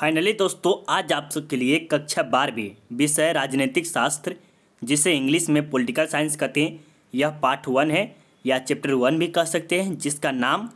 Finally दोस्तों, आज आप सबके लिए कक्षा 12वीं विषय राजनीतिक शास्त्र, जिसे इंग्लिश में पॉलिटिकल साइंस कहते हैं, यह पार्ट 1 है या चैप्टर 1 भी कह सकते हैं, जिसका नाम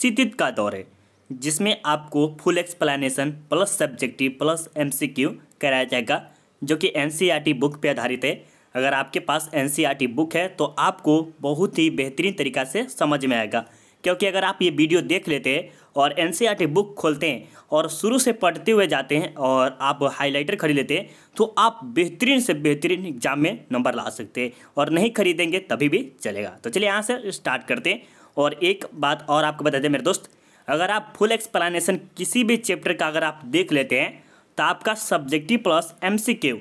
शीतयुद्ध का दौर है, जिसमें आपको full explanation plus subjective plus MCQ कराया जाएगा, जो कि NCERT बुक पर आधारित है। अगर आपके पास NCERT बुक है तो आपको बहुत ही बेहतरीन तरीक़ा से समझ में आएगा, क्योंकि अगर आप ये वीडियो देख लेते हैं और NCERT बुक खोलते हैं और शुरू से पढ़ते हुए जाते हैं और आप हाईलाइटर खरीद लेते हैं तो आप बेहतरीन से बेहतरीन एग्जाम में नंबर ला सकते हैं, और नहीं खरीदेंगे तभी भी चलेगा। तो चलिए यहाँ से स्टार्ट करते हैं। और एक बात और आपको बता दें मेरे दोस्त, अगर आप फुल एक्सप्लेनेशन किसी भी चैप्टर का अगर आप देख लेते हैं तो आपका सब्जेक्टिव प्लस MCQ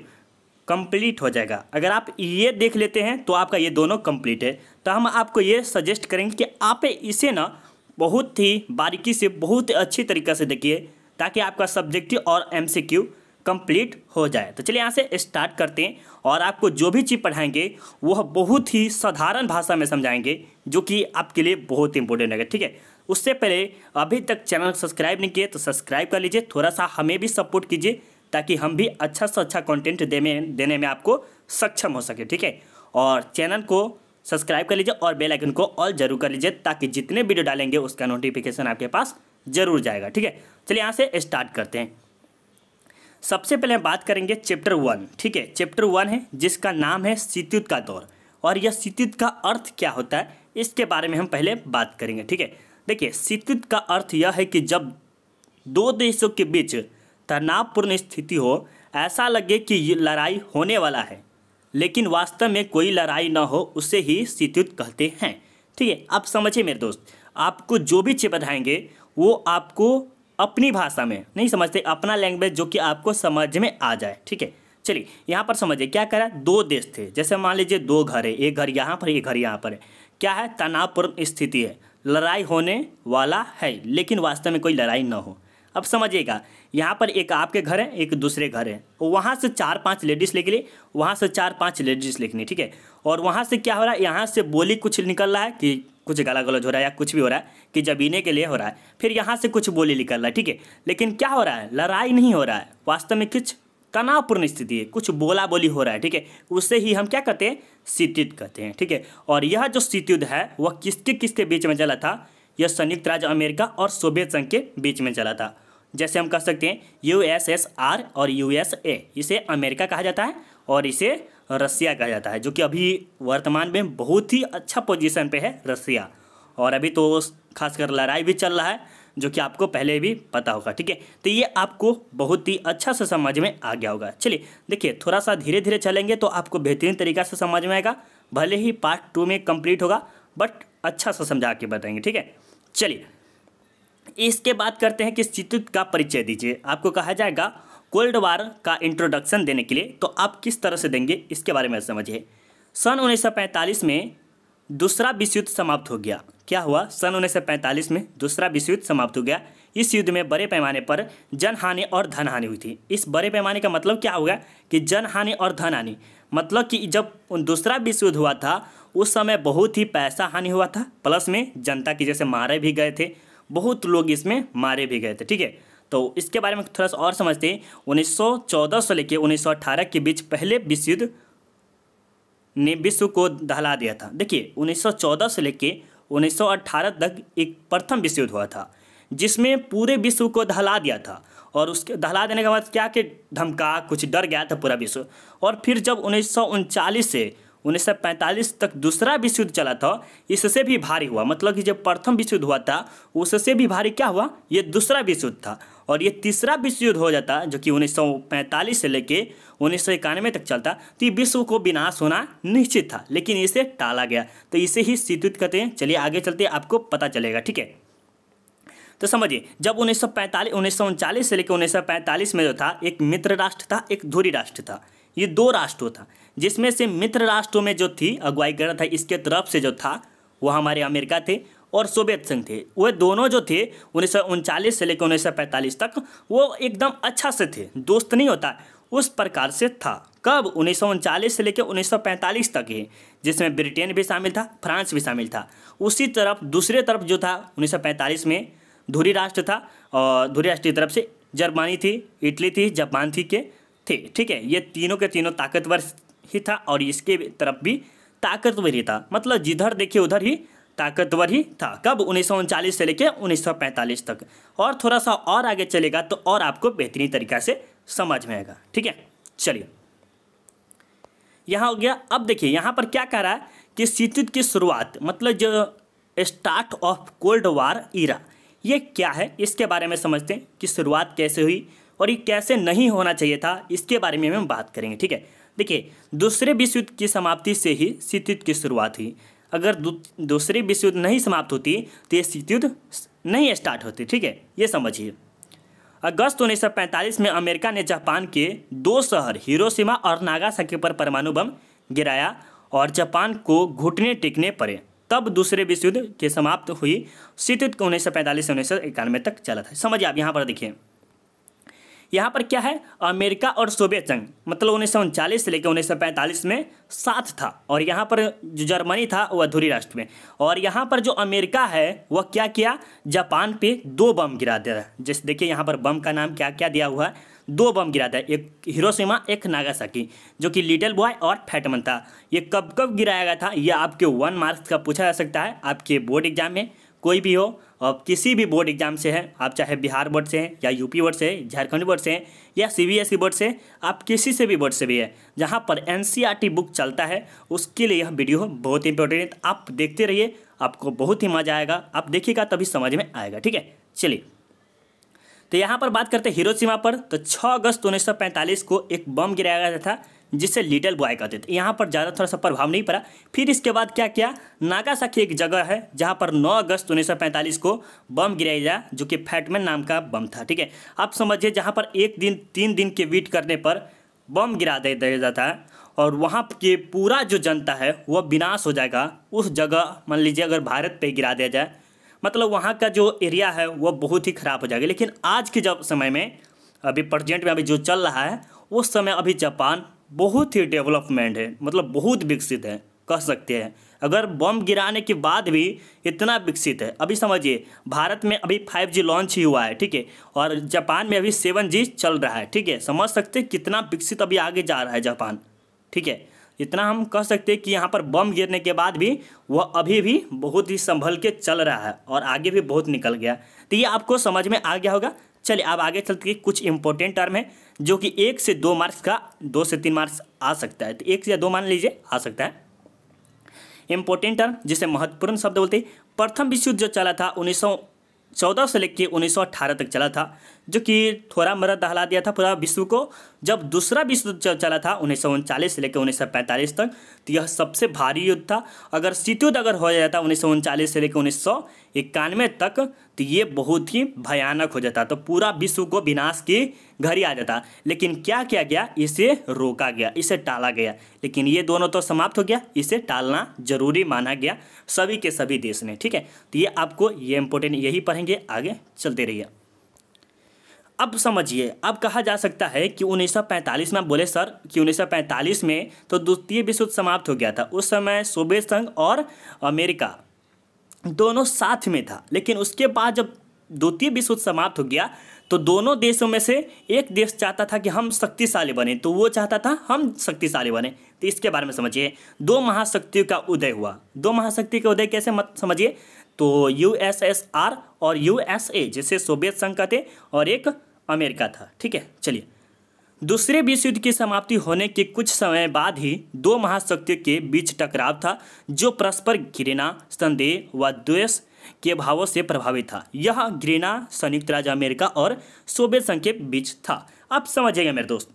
कंप्लीट हो जाएगा। अगर आप ये देख लेते हैं तो आपका ये दोनों कंप्लीट है। तो हम आपको ये सजेस्ट करेंगे कि आप इसे ना बहुत ही बारीकी से बहुत अच्छी तरीके से देखिए, ताकि आपका सब्जेक्टिव और MCQ कंप्लीट हो जाए। तो चलिए यहाँ से स्टार्ट करते हैं, और आपको जो भी चीज़ पढ़ाएंगे वह बहुत ही साधारण भाषा में समझाएंगे, जो कि आपके लिए बहुत इंपॉर्टेंट है, ठीक है। उससे पहले अभी तक चैनल सब्सक्राइब नहीं किए तो सब्सक्राइब कर लीजिए, थोड़ा सा हमें भी सपोर्ट कीजिए, ताकि हम भी अच्छा से अच्छा कंटेंट देने में आपको सक्षम हो सके, ठीक है। और चैनल को सब्सक्राइब कर लीजिए और बेल आइकन को ऑल जरूर कर लीजिए, ताकि जितने वीडियो डालेंगे उसका नोटिफिकेशन आपके पास जरूर जाएगा, ठीक है। चलिए यहाँ से स्टार्ट करते हैं। सबसे पहले बात करेंगे चैप्टर 1, ठीक है। चैप्टर 1 है, जिसका नाम है शीतयुद्ध का दौर, और यह शीतयुद्ध का अर्थ क्या होता है इसके बारे में हम पहले बात करेंगे, ठीक है। देखिए, शीतयुद्ध का अर्थ यह है कि जब दो देशों के बीच तनावपूर्ण स्थिति हो, ऐसा लगे कि ये लड़ाई होने वाला है लेकिन वास्तव में कोई लड़ाई ना हो, उसे ही शीतयुद्ध कहते हैं, ठीक है। आप समझिए मेरे दोस्त, आपको जो भी चीज़ बताएंगे वो आपको अपनी भाषा में नहीं समझते, अपना लैंग्वेज जो कि आपको समझ में आ जाए, ठीक है। चलिए यहाँ पर समझिए क्या कह रहा है। दो देश थे, जैसे मान लीजिए दो घर है, एक घर यहाँ पर, एक घर यहाँ पर है। क्या है? तनावपूर्ण स्थिति है, लड़ाई होने वाला है लेकिन वास्तव में कोई लड़ाई ना हो। अब समझिएगा, यहाँ पर एक आपके घर है, एक दूसरे घर है, वहाँ से 4-5 लेडीज़ लिख ली, वहाँ से 4-5 लेडीज़ लिखनी, ठीक है। और वहाँ से क्या हो रहा है, यहाँ से बोली कुछ निकल रहा है कि कुछ गाला गलौज हो रहा है या कुछ भी हो रहा है कि जबीने के लिए हो रहा है, फिर यहाँ से कुछ बोली निकल रहा है, ठीक है। लेकिन क्या हो रहा है, लड़ाई नहीं हो रहा है, वास्तव में कुछ तनावपूर्ण स्थिति है, कुछ बोला बोली हो रहा है, ठीक है। उससे ही हम क्या कहते हैं, शीतयुद्ध कहते हैं, ठीक है। और यह जो शीतयुद्ध है वह किसके किसके बीच में चला था? यह संयुक्त राज्य अमेरिका और सोवियत संघ के बीच में चला था। जैसे हम कह सकते हैं USSR और USA, इसे अमेरिका कहा जाता है और इसे रसिया कहा जाता है, जो कि अभी वर्तमान में बहुत ही अच्छा पोजीशन पे है रसिया। और अभी तो खासकर लड़ाई भी चल रहा है, जो कि आपको पहले भी पता होगा, ठीक है। तो ये आपको बहुत ही अच्छा से समझ में आ गया होगा। चलिए देखिए, थोड़ा सा धीरे धीरे चलेंगे तो आपको बेहतरीन तरीक़ा से समझ में आएगा, भले ही पार्ट 2 में कंप्लीट होगा बट अच्छा सा समझा के बताएंगे, ठीक है। चलिए इसके बात करते हैं कि शीतयुद्ध का परिचय दीजिए। आपको कहा जाएगा कोल्ड वार का इंट्रोडक्शन देने के लिए, तो आप किस तरह से देंगे इसके बारे में समझिए। सन 1945 में दूसरा विश्व युद्ध समाप्त हो गया। क्या हुआ? सन 1945 में दूसरा विश्व युद्ध समाप्त हो गया। इस युद्ध में बड़े पैमाने पर जन हानि और धन हानि हुई थी। इस बड़े पैमाने का मतलब क्या होगा कि जन हानि और धन हानि, मतलब कि जब दूसरा विश्व युद्ध हुआ था उस समय बहुत ही पैसा हानि हुआ था, प्लस में जनता की जैसे मारे भी गए थे, बहुत लोग इसमें मारे भी गए थे, ठीक है। तो इसके बारे में थोड़ा सा और समझते हैं। 1914 से लेकर 1918 के बीच पहले विश्व युद्ध ने विश्व को दहला दिया था। देखिए, 1914 से लेकर 1918 तक एक प्रथम विश्व युद्ध हुआ था, जिसमें पूरे विश्व को दहला दिया था। और उसके दहला देने के बाद क्या कि धमका, कुछ डर गया था पूरा विश्व। और फिर जब 1939 से 1945 तक दूसरा विश्व युद्ध चला था, इससे भी भारी हुआ, मतलब कि जब प्रथम विश्व युद्ध हुआ था उससे भी भारी क्या हुआ, ये दूसरा विश्व युद्ध था। और ये तीसरा विश्व युद्ध हो जाता, जो कि 1945 से लेके 1991 तक चलता, तो ये विश्व को विनाश होना निश्चित था लेकिन इसे टाला गया, तो इसे ही शीतयुद्ध कहते हैं। चलिए आगे चलते, आपको पता चलेगा, ठीक है। तो समझिए, जब 1939 से लेकर 1945 में जो था, एक मित्र राष्ट्र था, एक धुरी राष्ट्र था, ये दो राष्ट्रों था, जिसमें से मित्र राष्ट्रों में जो थी अगुवाई कर रहा था इसके तरफ से जो था वो हमारे अमेरिका थे और सोवियत संघ थे। वह दोनों जो थे 1939 से लेकर 1945 तक वो एकदम अच्छा से थे, दोस्त नहीं होता उस प्रकार से था। कब? 1939 से लेकर 1945 तक ही, जिसमें ब्रिटेन भी शामिल था, फ्रांस भी शामिल था। उसी तरफ दूसरे तरफ जो था 1945 में धुरी राष्ट्र था, और धुरी राष्ट्र की तरफ से जर्मनी थी, इटली थी, जापान थी के थे। ठीक है, ये तीनों के तीनों ताकतवर ही था और इसके तरफ भी ताकतवर ही था, मतलब जिधर देखिए उधर ही ताकतवर ही था। कब? 1939 से लेकर 1945 तक। और थोड़ा सा और आगे चलेगा तो और आपको बेहतरीन तरीक़ा से समझ में आएगा। ठीक है, चलिए यहाँ हो गया। अब देखिए यहाँ पर क्या कह रहा है कि शीतयुद्ध की शुरुआत, मतलब जो start of cold war era, ये क्या है इसके बारे में समझते हैं कि शुरुआत कैसे हुई और ये कैसे नहीं होना चाहिए था, इसके बारे में हम बात करेंगे। ठीक है, देखिए दूसरे विश्व युद्ध की समाप्ति से ही शीतयुद्ध की शुरुआत हुई। अगर दूसरे विश्व युद्ध नहीं समाप्त होती तो ये शीतयुद्ध नहीं स्टार्ट होती। ठीक है, ये समझिए। अगस्त 1945 में अमेरिका ने जापान के दो शहर हिरोशिमा और नागासाकी पर परमाणु बम गिराया और जापान को घुटने टेकने पड़े। तब दूसरे विश्व युद्ध के समाप्त हुई। शीतयुद्ध 1945 से 1991 तक चला था। समझिए आप यहाँ पर देखिए, यहाँ पर क्या है, अमेरिका और सोवियत संघ, मतलब 1939 से लेकर 1945 में साथ था और यहाँ पर जो जर्मनी था वह अधूरी राष्ट्र में। और यहाँ पर जो अमेरिका है वह क्या किया, जापान पे दो बम गिरा दिया। जैसे देखिए यहाँ पर बम का नाम क्या क्या दिया हुआ है, दो बम गिरा दिया, एक हिरोशिमा एक नागासाकी, जो कि लिटिल बॉय और फैटमैन था। ये कब कब गिराया गया था, यह आपके 1 मार्क्स का पूछा जा सकता है, आपके बोर्ड एग्जाम में कोई भी हो, आप किसी भी बोर्ड एग्जाम से हैं, आप चाहे बिहार बोर्ड से हैं या यूपी बोर्ड से, झारखंड बोर्ड से हैं या सीबीएसई बोर्ड से, आप किसी से भी बोर्ड से भी है जहां पर एनसीईआरटी बुक चलता है, उसके लिए यह वीडियो बहुत इंपॉर्टेंट है। आप देखते रहिए, आपको बहुत ही मजा आएगा, आप देखिएगा तभी समझ में आएगा। ठीक है, चलिए तो यहाँ पर बात करते हैं हिरोशिमा पर। तो 6 अगस्त 1945 को एक बम गिराया गया था जिसे लिटिल बॉय कहते थे। यहाँ पर ज़्यादा थोड़ा सा प्रभाव नहीं पड़ा। फिर इसके बाद क्या किया, नागासाकी एक जगह है जहाँ पर 9 अगस्त 1945 को बम गिराया गया, जो कि फैटमैन नाम का बम था। ठीक है, आप समझिए जहाँ पर 1 दिन 3 दिन के वेट करने पर बम गिरा दिया जाता है और वहाँ के पूरा जो जनता है वह विनाश हो जाएगा। उस जगह मान लीजिए अगर भारत पर गिरा दिया जाए, मतलब वहाँ का जो एरिया है वह बहुत ही ख़राब हो जाएगा। लेकिन आज के जब समय में अभी प्रेजेंट में अभी जो चल रहा है उस समय अभी जापान बहुत ही डेवलपमेंट है, मतलब बहुत विकसित है कह सकते हैं, अगर बम गिराने के बाद भी इतना विकसित है। अभी समझिए भारत में अभी 5G लॉन्च ही हुआ है, ठीक है, और जापान में अभी 7G चल रहा है। ठीक है, समझ सकते हैं कितना विकसित अभी आगे जा रहा है जापान। ठीक है, इतना हम कह सकते हैं कि यहाँ पर बम गिरने के बाद भी वह अभी भी बहुत ही संभल के चल रहा है और आगे भी बहुत निकल गया। तो ये आपको समझ में आ गया होगा। चलिए अब आगे चलते हैं, कुछ इंपॉर्टेंट टर्म है जो कि 1 से 2 मार्क्स का, 2 से 3 मार्क्स आ सकता है, तो 1 या 2 मान लीजिए आ सकता है। इंपॉर्टेंट टर्म जिसे महत्वपूर्ण शब्द बोलते हैं। प्रथम विश्व युद्ध जो चला था 1914 से लेकर 1918 तक चला था, जो कि थोड़ा मरा दहला दिया था पूरा विश्व को। जब दूसरा विश्व युद्ध चला था 1939 से लेकर 1945 तक, तो यह सबसे भारी युद्ध था। अगर शीतयुद्ध अगर हो जाता 1939 से लेकर 1991 तक, तो ये बहुत ही भयानक हो जाता, तो पूरा विश्व को विनाश की घड़ी आ जाता। लेकिन क्या किया गया, इसे रोका गया, इसे टाला गया। लेकिन ये दोनों तो समाप्त हो गया, इसे टालना जरूरी माना गया सभी के सभी देश ने। ठीक है, तो ये आपको ये इम्पोर्टेंट यही पढ़ेंगे, आगे चलते रहिए। अब समझिए, अब कहा जा सकता है कि 1945 में, बोले सर कि 1945 में तो द्वितीय विश्व युद्ध समाप्त हो गया था। उस समय सोवियत संघ और अमेरिका दोनों साथ में था, लेकिन उसके बाद जब द्वितीय विश्व युद्ध समाप्त हो गया तो दोनों देशों में से एक देश चाहता था कि हम शक्तिशाली बने, तो वो चाहता था हम शक्तिशाली बने। तो इसके बारे में समझिए, दो महाशक्तियों का उदय हुआ। दो महाशक्ति का उदय कैसे, मत समझिए, तो यूएसएसआर और यूएसए, जिसे सोवियत संघ का थे, और एक अमेरिका था। ठीक है, चलिए दूसरे विश्व युद्ध की समाप्ति होने के कुछ समय बाद ही दो महाशक्तियों के बीच टकराव था, जो परस्पर घृणा, संदेह व द्वेष के भावों से प्रभावित था। यह घृणा संयुक्त राज्य अमेरिका और सोवियत संघ के बीच था। आप समझिएगा मेरे दोस्त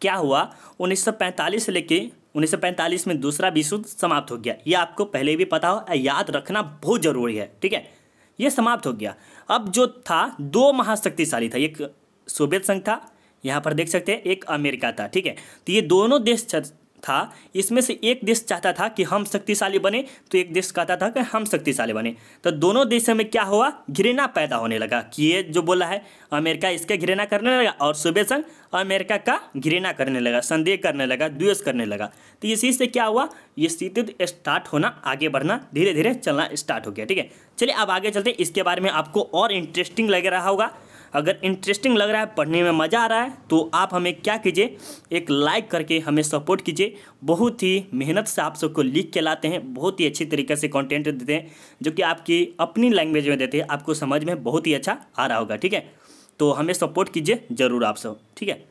क्या हुआ, 1945 से लेकर 1945 में दूसरा विश्व युद्ध समाप्त हो गया। यह आपको पहले भी पता हो, याद रखना बहुत जरूरी है। ठीक है, यह समाप्त हो गया। अब जो था दो महाशक्तिशाली था, एक सोवियत संघ था, यहाँ पर देख सकते हैं, एक अमेरिका था। ठीक है, तो ये दोनों देश था, इसमें से एक देश चाहता था कि हम शक्तिशाली बने, तो एक देश कहता था कि हम शक्तिशाली बने। तो दोनों देशों में क्या हुआ, घृणा पैदा होने लगा कि ये जो बोला है अमेरिका, इसका घृणा करने लगा और सोवियत संघ अमेरिका का घृणा करने लगा, संदेह करने लगा, द्वेष करने लगा। तो इसी से क्या हुआ, ये शीतयुद्ध स्टार्ट होना, आगे बढ़ना, धीरे धीरे चलना स्टार्ट हो गया। ठीक है, चलिए अब आगे चलते, इसके बारे में आपको और इंटरेस्टिंग लग रहा होगा। अगर इंटरेस्टिंग लग रहा है, पढ़ने में मज़ा आ रहा है, तो आप हमें क्या कीजिए, एक लाइक करके हमें सपोर्ट कीजिए। बहुत ही मेहनत से आप सबको लिख के लाते हैं, बहुत ही अच्छी तरीके से कंटेंट देते हैं जो कि आपकी अपनी लैंग्वेज में देते हैं, आपको समझ में बहुत ही अच्छा आ रहा होगा। ठीक है, तो हमें सपोर्ट कीजिए ज़रूर आप सब। ठीक है,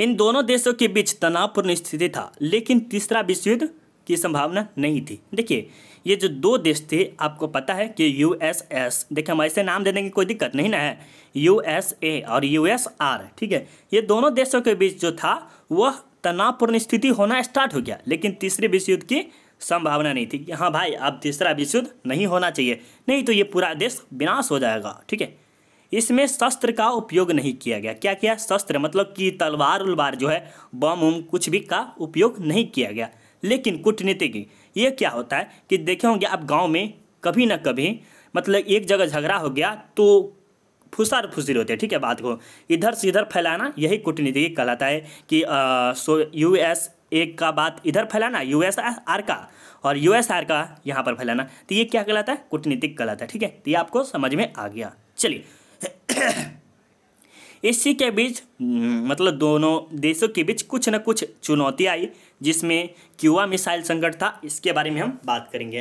इन दोनों देशों के बीच तनावपूर्ण स्थिति था, लेकिन तीसरा विश्व युद्ध की संभावना नहीं थी। देखिए, ये जो दो देश थे, आपको पता है कि यूएसएस, देखिए हम ऐसे नाम देने की कोई दिक्कत नहीं ना है, यूएसए और यूएसआर। ठीक है, ये दोनों देशों के बीच जो था वह तनावपूर्ण स्थिति होना स्टार्ट हो गया, लेकिन तीसरे विश्व युद्ध की संभावना नहीं थी। हाँ भाई, अब तीसरा विश्व युद्ध नहीं होना चाहिए, नहीं तो ये पूरा देश विनाश हो जाएगा। ठीक है, इसमें शस्त्र का उपयोग नहीं किया गया। क्या किया? शस्त्र, मतलब कि तलवार उलवार जो है, बम उम कुछ भी का उपयोग नहीं किया गया। लेकिन कूटनीतिज्ञ, ये क्या होता है कि देखे होंगे आप गांव में कभी ना कभी, मतलब एक जगह झगड़ा हो गया तो फुसार फुसर होते हैं। ठीक है, बात को इधर से इधर फैलाना, यही कूटनीतिज्ञ कहलाता है कि USA का बात इधर फैलाना, USSR का, और USSR का यहाँ पर फैलाना, तो ये क्या कहलाता है? कूटनीतिज्ञ कहलाता है। ठीक है, तो ये आपको समझ में आ गया। चलिए, इसी के बीच, मतलब दोनों देशों के बीच कुछ न कुछ चुनौती आई, जिसमें क्यूबा मिसाइल संकट था, इसके बारे में हम बात करेंगे।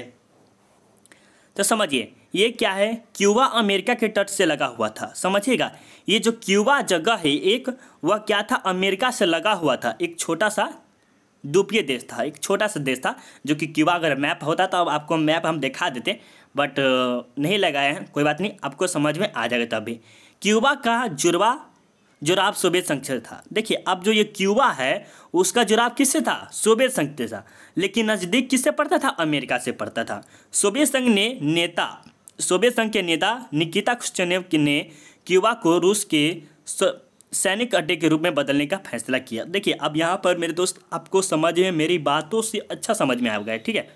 तो समझिए, ये क्या है, क्यूबा अमेरिका के तट से लगा हुआ था। समझिएगा, ये जो क्यूबा जगह है एक, वह क्या था, अमेरिका से लगा हुआ था, एक छोटा सा द्वीपीय देश था, एक छोटा सा देश था जो कि क्यूबा, अगर मैप होता तो अब आपको मैप हम दिखा देते, बट नहीं लगाए हैं, कोई बात नहीं, आपको समझ में आ जाएगा। तब भी क्यूबा का जुराब सोवियत संघ से था। देखिए, अब जो ये क्यूबा है उसका जुराब किससे था? सोवियत संघ से था, लेकिन नज़दीक किससे पड़ता था? अमेरिका से पड़ता था। सोवियत संघ ने नेता, सोवियत संघ के नेता निकिता ख्रुश्चेव ने क्यूबा को रूस के सैनिक अड्डे के रूप में बदलने का फैसला किया। देखिए, अब यहाँ पर मेरे दोस्त आपको समझ में, मेरी बातों से अच्छा समझ में आ गया। ठीक है,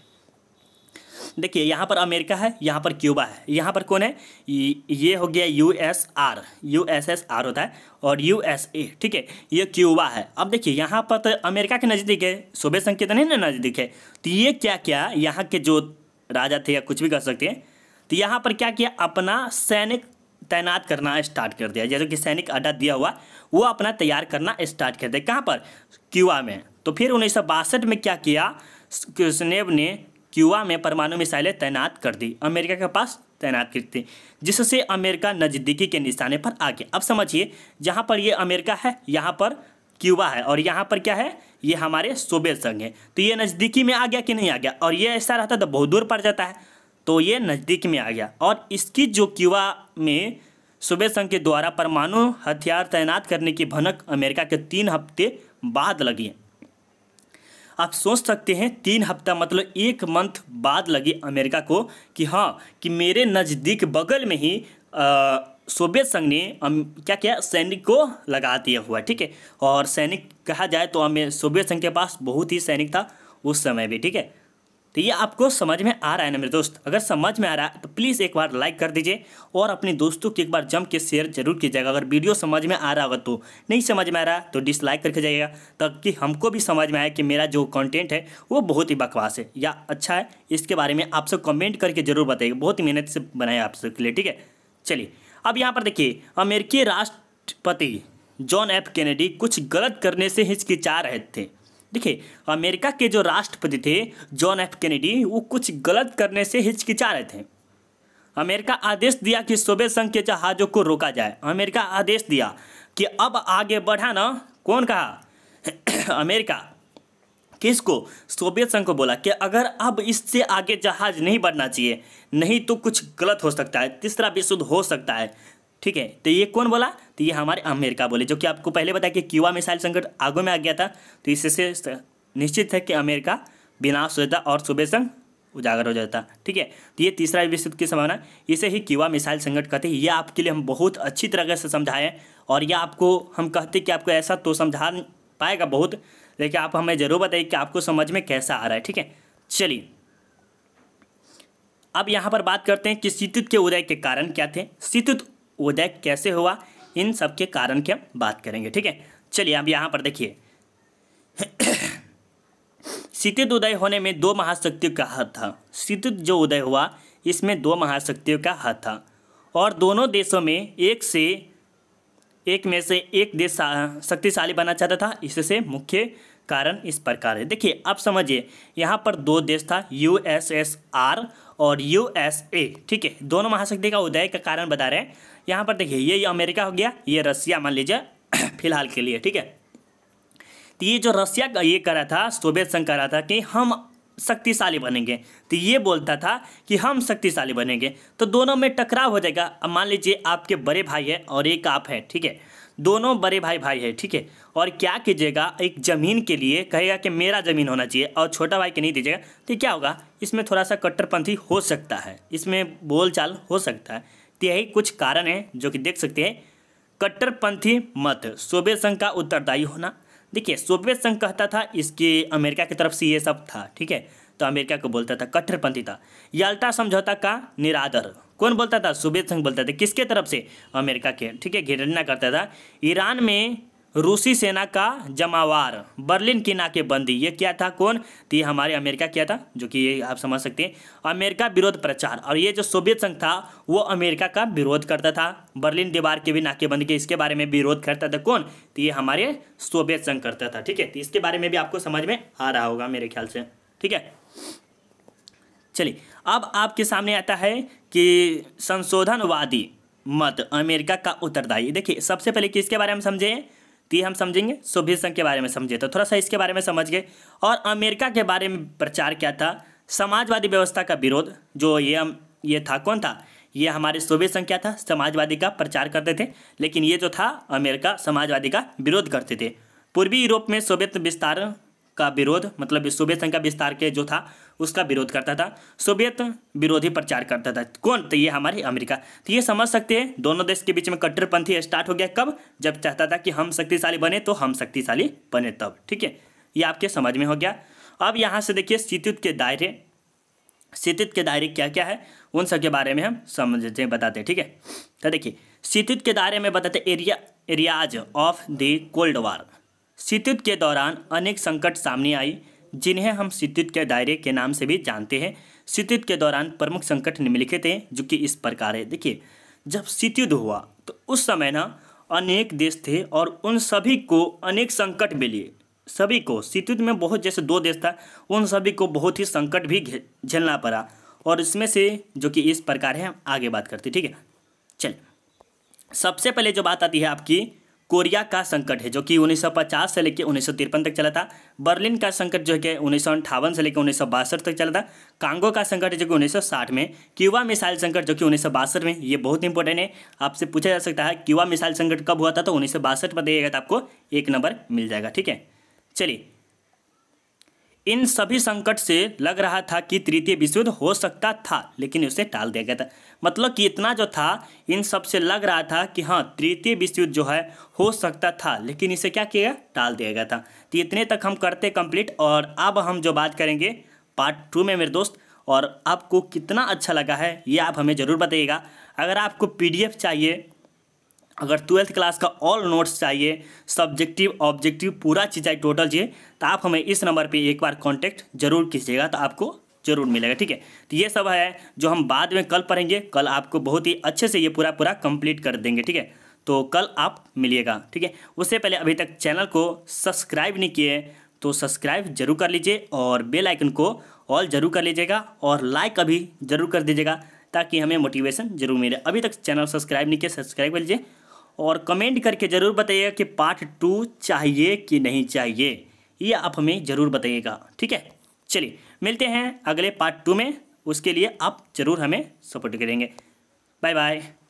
देखिए यहाँ पर अमेरिका है, यहाँ पर क्यूबा है, यहाँ पर कौन है, ये हो गया यूएसआर, यूएसएसआर होता है, और यूएसए। ठीक है, ये क्यूबा है। अब देखिए, यहाँ पर तो अमेरिका के नज़दीक है, सोवियत संघ के तो नहीं ना नज़दीक है, तो ये क्या क्या, यहाँ के जो राजा थे या कुछ भी कर सकते हैं, तो यहाँ पर क्या किया, अपना सैनिक तैनात करना स्टार्ट कर दिया, जैसे कि सैनिक अड्डा दिया हुआ, वो अपना तैयार करना स्टार्ट कर दिया। कहाँ पर? क्यूबा में। तो फिर 1962 में क्या किया, क्रुश्चेव ने क्यूबा में परमाणु मिसाइलें तैनात कर दी, अमेरिका के पास तैनात कर दी, जिससे अमेरिका नज़दीकी के निशाने पर आ गया। अब समझिए, जहाँ पर ये अमेरिका है, यहाँ पर क्यूबा है, और यहाँ पर क्या है, ये हमारे सोवियत संघ है, तो ये नज़दीकी में आ गया कि नहीं आ गया? और ये ऐसा रहता तो बहुत दूर पड़ जाता है, तो ये नज़दीक में आ गया। और इसकी जो क्यूबा में सोवियत संघ के द्वारा परमाणु हथियार तैनात करने की भनक अमेरिका के 3 हफ्ते बाद लगी। आप सोच सकते हैं 3 हफ्ता, मतलब 1 मंथ बाद लगी अमेरिका को कि हाँ, कि मेरे नज़दीक बगल में ही सोवियत संघ ने क्या क्या सैनिक को लगा दिया हुआ। ठीक है, और सैनिक कहा जाए तो हमें सोवियत संघ के पास बहुत ही सैनिक था उस समय भी। ठीक है, तो ये आपको समझ में आ रहा है ना मेरे दोस्त? अगर समझ में आ रहा है तो प्लीज़ एक बार लाइक कर दीजिए, और अपने दोस्तों को एक बार जम के शेयर जरूर कीजिएगा अगर वीडियो समझ में आ रहा होगा तो। नहीं समझ में आ रहा तो डिसलाइक करके जाइएगा, ताकि हमको भी समझ में आए कि मेरा जो कंटेंट है वो बहुत ही बकवास है या अच्छा है। इसके बारे में आप सब कमेंट करके जरूर बताइएगा, बहुत ही मेहनत से बनाया आप सबके लिए। ठीक है, चलिए, अब यहाँ पर देखिए, अमेरिकी राष्ट्रपति जॉन एफ कैनेडी कुछ गलत करने से हिचकिचा रहे थे। देखिए, अमेरिका के जो राष्ट्रपति थे जॉन एफ कैनेडी, वो कुछ गलत करने से हिचकिचा रहे थे। अमेरिका आदेश दिया कि सोवियत संघ के जहाज़ों को रोका जाए। अमेरिका आदेश दिया कि अब आगे बढ़ा ना, कौन कहा? अमेरिका। किसको? सोवियत संघ को बोला कि अगर अब इससे आगे जहाज नहीं बढ़ना चाहिए, नहीं तो कुछ गलत हो सकता है, तीसरा विश्व युद्ध हो सकता है। ठीक है, तो ये कौन बोला? तो ये हमारे अमेरिका बोले, जो कि आपको पहले बताया कि क्यूबा मिसाइल संकट आगों में आ गया था, तो इससे निश्चित है कि अमेरिका विनाश हो जाता और सोवियत संघ उजागर हो जाता। ठीक है, तो ये तीसरा विश्व युद्ध की संभावना, इसे ही क्यूबा मिसाइल संकट कहते हैं। ये आपके लिए हम बहुत अच्छी तरह से समझाएं, और यह आपको हम कहते कि आपको ऐसा तो समझा पाएगा बहुत, लेकिन आप हमें जरूर बताइए कि आपको समझ में कैसा आ रहा है। ठीक है, चलिए, अब यहाँ पर बात करते हैं कि शीतयुद्ध के उदय के कारण क्या थे, शीतयुद्ध उदय कैसे हुआ, इन सब के कारण की हम बात करेंगे। ठीक है, चलिए, अब यहाँ पर देखिए, शीतयुद्ध उदय होने में 2 महाशक्तियों का हाथ था। शीतयुद्ध जो उदय हुआ इसमें 2 महाशक्तियों का हाथ था, और दोनों देशों में एक देश शक्तिशाली बनना चाहता था। इससे मुख्य कारण इस प्रकार है। देखिए आप समझिए, यहाँ पर दो देश था, USSR और USA, ठीक है। दोनों महाशक्ति का उदय का कारण बता रहे हैं। यहाँ पर देखिए ये अमेरिका हो गया, ये रसिया मान लीजिए फिलहाल के लिए, ठीक है। तो ये जो रसिया का ये कर रहा था, सोवियत संघ कर रहा था कि हम शक्तिशाली बनेंगे, तो ये बोलता था कि हम शक्तिशाली बनेंगे, तो दोनों में टकराव हो जाएगा। अब मान लीजिए आपके बड़े भाई है और एक आप है, ठीक है, दोनों बड़े भाई है, ठीक है। और क्या कीजिएगा, एक ज़मीन के लिए कहेगा कि मेरा ज़मीन होना चाहिए और छोटा भाई के नहीं दीजिएगा, तो क्या होगा, इसमें थोड़ा सा कट्टरपंथी हो सकता है, इसमें बोलचाल हो सकता है। तो यही कुछ कारण है जो कि देख सकते हैं। कट्टरपंथी मत, सोवियत संघ का उत्तरदायी होना। देखिए सोवियत संघ कहता था इसके अमेरिका की तरफ से ये सब था, ठीक है, तो अमेरिका को बोलता था कट्टरपंथी था। याल्टा समझौता का निरादर कौन बोलता था, सोवियत संघ बोलता था। किसके तरफ से, अमेरिका के, ठीक है, घृणा करता था। ईरान में रूसी सेना का जमावार, बर्लिन की नाकेबंदी, ये क्या था, कौन, तो ये हमारे अमेरिका किया था, जो कि ये आप समझ सकते हैं। अमेरिका विरोध प्रचार, और ये जो सोवियत संघ था वो अमेरिका का विरोध करता था, बर्लिन दीवार के भी नाकेबंदी के इसके बारे में विरोध करता था, कौन, तो ये हमारे सोवियत संघ करता था, ठीक है। तो इसके बारे में भी आपको समझ में आ रहा होगा मेरे ख्याल से, ठीक है। चलिए अब आपके सामने आता है कि संशोधनवादी मत, अमेरिका का उत्तरदायी। देखिए सबसे पहले किसके बारे में समझें, तो हम समझेंगे सोवियत संघ के बारे में समझे, तो थोड़ा सा इसके बारे में समझ गए। और अमेरिका के बारे में प्रचार क्या था, समाजवादी व्यवस्था का विरोध, जो ये था, कौन था, ये हमारे सोवियत संघ क्या था, समाजवादी का प्रचार करते थे, लेकिन ये जो था अमेरिका समाजवादी का विरोध करते थे। पूर्वी यूरोप में सोवियत विस्तार का विरोध, मतलब सोवियत संघ का विस्तार के जो था उसका विरोध करता था, सोवियत विरोधी प्रचार करता था, कौन, तो ये हमारे अमेरिका। तो ये समझ सकते हैं दोनों देश के बीच में कट्टरपंथी स्टार्ट हो गया, कब, जब चाहता था कि हम शक्तिशाली बने तो हम शक्तिशाली बने तब, ठीक है। ये आपके समझ में हो गया। अब यहाँ से देखिए स्थितित्व के दायरे, स्थितित्व के दायरे क्या क्या है उन सब के बारे में हम समझते हैं, बताते हैं, ठीक है। तो देखिए स्थितित्व के दायरे में बताते areas of the cold war, स्थितित्व के दौरान अनेक संकट सामने आई जिन्हें हम स्थितित्व के दायरे के नाम से भी जानते हैं। स्थितित्व के दौरान प्रमुख संकट निम्नलिखित हैं, जो कि इस प्रकार है। देखिए जब स्थितियुद्ध हुआ तो उस समय ना अनेक देश थे और उन सभी को अनेक संकट मिले, सभी को स्थितियुद्ध में बहुत, जैसे दो देश था उन सभी को बहुत ही संकट भी झेलना पड़ा, और इसमें से जो कि इस प्रकार है, हम आगे बात करते, ठीक है। चल सबसे पहले जो बात आती है आपकी कोरिया का संकट है, जो कि 1950 से लेकर 1953 तक चला था। बर्लिन का संकट जो है कि 1958 से लेकर 1962 तक चला था। कांगो का संकट है जो कि 1960 में। क्यूबा मिसाइल संकट जो कि 1962 में, ये बहुत इंपॉर्टेंट है, आपसे पूछा जा सकता है क्यूबा मिसाइल संकट कब हुआ था, तो 1962 में देगा तो आपको एक नंबर मिल जाएगा, ठीक है। चलिए इन सभी संकट से लग रहा था कि तृतीय विश्व युद्ध हो सकता था, लेकिन उसे टाल दिया गया था। मतलब कि इतना जो था इन सब से लग रहा था कि हाँ तृतीय विश्व युद्ध जो है हो सकता था, लेकिन इसे क्या किया, टाल दिया गया था। तो इतने तक हम करते कंप्लीट, और अब हम जो बात करेंगे पार्ट 2 में मेरे दोस्त। और आपको कितना अच्छा लगा है ये आप हमें ज़रूर बताइएगा। अगर आपको PDF चाहिए, अगर 12th क्लास का ऑल नोट्स चाहिए, सब्जेक्टिव ऑब्जेक्टिव पूरा चीज़ टोटल चाहिए, तो आप हमें इस नंबर पर एक बार कॉन्टैक्ट जरूर कीजिएगा, तो आपको जरूर मिलेगा, ठीक है। तो ये सब है जो हम बाद में कल पढ़ेंगे, कल आपको बहुत ही अच्छे से ये पूरा कंप्लीट कर देंगे, ठीक है। तो कल आप मिलिएगा, ठीक है। उससे पहले अभी तक चैनल को सब्सक्राइब नहीं किए तो सब्सक्राइब जरूर कर लीजिए, और बेल आइकन को ऑल जरूर कर लीजिएगा, और लाइक अभी जरूर कर दीजिएगा, ताकि हमें मोटिवेशन जरूर मिले। अभी तक चैनल सब्सक्राइब नहीं किया, सब्सक्राइब कर लीजिए, और कमेंट करके ज़रूर बताइएगा कि पार्ट 2 चाहिए कि नहीं चाहिए, ये आप हमें ज़रूर बताइएगा, ठीक है। चलिए मिलते हैं अगले पार्ट 2 में, उसके लिए आप ज़रूर हमें सपोर्ट करेंगे। Bye bye.